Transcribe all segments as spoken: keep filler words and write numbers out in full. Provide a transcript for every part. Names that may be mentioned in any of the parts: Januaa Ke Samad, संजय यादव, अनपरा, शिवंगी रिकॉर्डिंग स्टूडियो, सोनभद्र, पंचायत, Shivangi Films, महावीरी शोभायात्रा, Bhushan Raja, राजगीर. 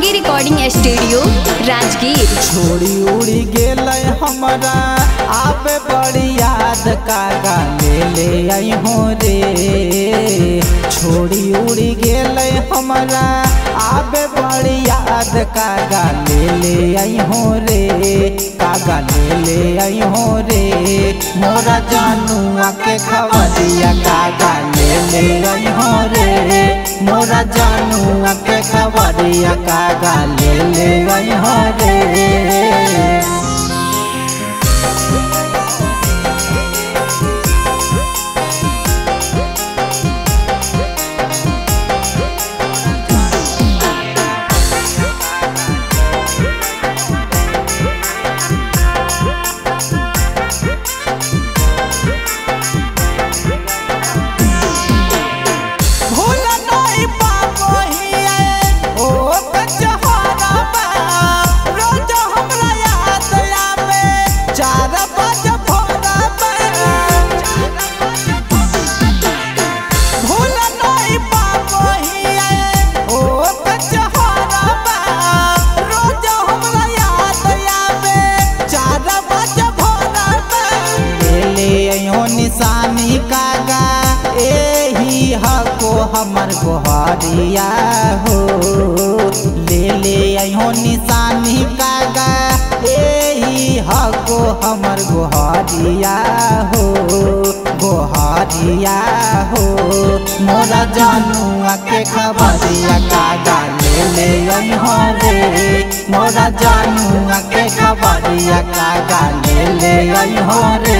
शिवंगी रिकॉर्डिंग स्टूडियो राजगीर। छोड़ी उड़ी गेलय हमारा आप बड़ी याद का गाने ले आई हो रे। छोड़ी उड़ी गेलय हमारा आप बड़ी याद का गाने ले आई हो रे। का गाने ले आई हो रे मोरा जानुआ के खवा दिया। का गाने ले आई हो रे मोरा जानुआ के खबरिया। का गाने ले आई हो रे। निशानी कागा एही हको हमर गोहरिया हो। ले ले आयो निशानी कागा एही हको हमर गोहरिया हो। गोहरिया हो मोरा जानुआ के खबरिया। कागा ले ले आयो रे मोरा जानुआ के खबरिया। कागा ले ले आयो रे।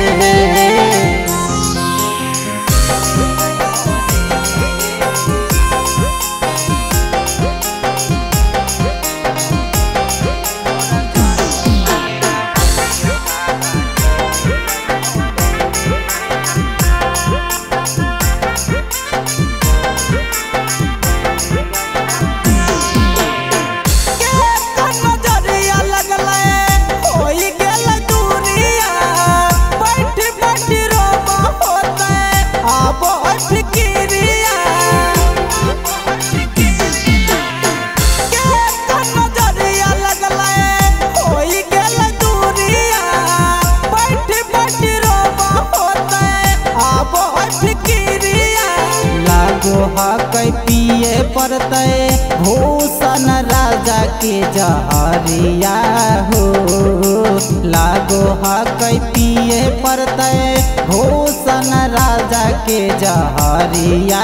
हकई पिए पड़ते भूषण राजा के जहरिया हो। लागो हकई पिए पड़ते भूषण राजा के जहरिया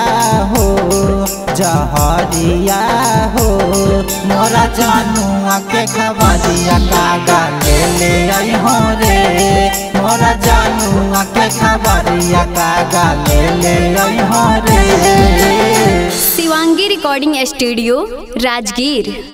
हो। जहरिया हो मोरा जानुआ के खबरिया। का गाने ले आई हो रे मोरा जानुआ के खबरिया। का गाने ले आई हो रे। Shivangi recording studio राजगीर।